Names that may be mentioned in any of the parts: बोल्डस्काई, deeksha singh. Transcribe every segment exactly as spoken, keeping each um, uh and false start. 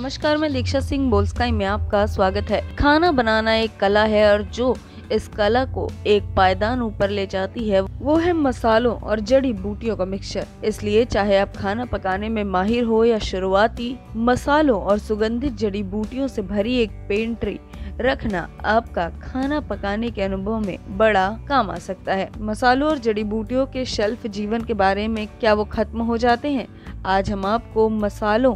नमस्कार, मैं दीक्षा सिंह बोल्डस्काई में आपका स्वागत है। खाना बनाना एक कला है और जो इस कला को एक पायदान ऊपर ले जाती है वो है मसालों और जड़ी बूटियों का मिक्सचर। इसलिए चाहे आप खाना पकाने में माहिर हो या शुरुआती, मसालों और सुगंधित जड़ी बूटियों से भरी एक पेंट्री रखना आपका खाना पकाने के अनुभव में बड़ा काम आ सकता है। मसालों और जड़ी बूटियों के शेल्फ जीवन के बारे में, क्या वो खत्म हो जाते हैं? आज हम आपको मसालों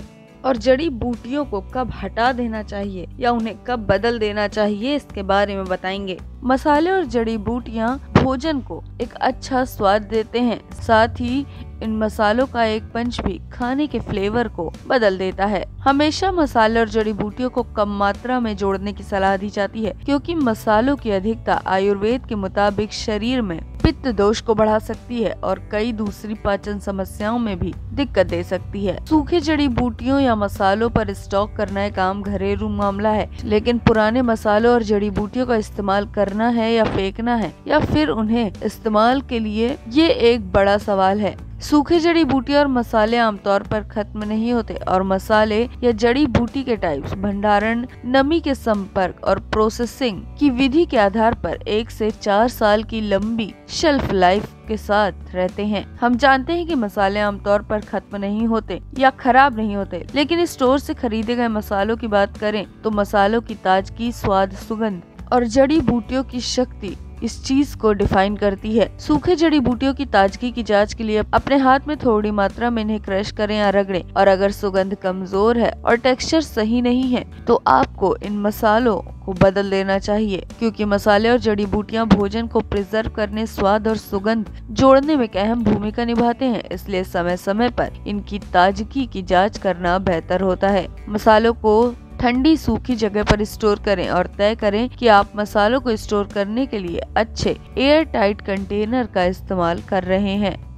और जड़ी बूटियों को कब हटा देना चाहिए या उन्हें कब बदल देना चाहिए, इसके बारे में बताएंगे। मसाले और जड़ी बूटियां भोजन को एक अच्छा स्वाद देते हैं, साथ ही इन मसालों का एक पंच भी खाने के फ्लेवर को बदल देता है। हमेशा मसाले और जड़ी बूटियों को कम मात्रा में जोड़ने की सलाह दी जाती है, क्योंकि मसालों की अधिकता आयुर्वेद के मुताबिक शरीर में पित्त दोष को बढ़ा सकती है और कई दूसरी पाचन समस्याओं में भी दिक्कत दे सकती है। सूखे जड़ी बूटियों या मसालों पर स्टॉक करना एक आम घरेलू मामला है, लेकिन पुराने मसालों और जड़ी बूटियों का इस्तेमाल करना है या फेंकना है या फिर उन्हें इस्तेमाल के लिए, ये एक बड़ा सवाल है। सूखे जड़ी बूटी और मसाले आमतौर पर खत्म नहीं होते और मसाले या जड़ी बूटी के टाइप्स, भंडारण, नमी के संपर्क और प्रोसेसिंग की विधि के आधार पर एक से चार साल की लंबी शेल्फ लाइफ के साथ रहते हैं। हम जानते हैं कि मसाले आमतौर पर खत्म नहीं होते या खराब नहीं होते, लेकिन स्टोर से खरीदे गए मसालों की बात करें तो मसालों की ताजगी, स्वाद, सुगंध और जड़ी बूटियों की शक्ति इस चीज को डिफाइन करती है। सूखे जड़ी बूटियों की ताजगी की जांच के लिए अपने हाथ में थोड़ी मात्रा में इन्हें क्रश करें या रगड़ें, और अगर सुगंध कमजोर है और टेक्सचर सही नहीं है तो आपको इन मसालों को बदल देना चाहिए, क्योंकि मसाले और जड़ी बूटियां भोजन को प्रिजर्व करने, स्वाद और सुगंध जोड़ने में एक अहम भूमिका निभाते हैं। इसलिए समय समय पर इनकी ताजगी की जाँच करना बेहतर होता है। मसालों को ठंडी सूखी जगह पर स्टोर करें और तय करें कि आप मसालों को स्टोर करने के लिए अच्छे एयर टाइट कंटेनर का इस्तेमाल कर रहे हैं।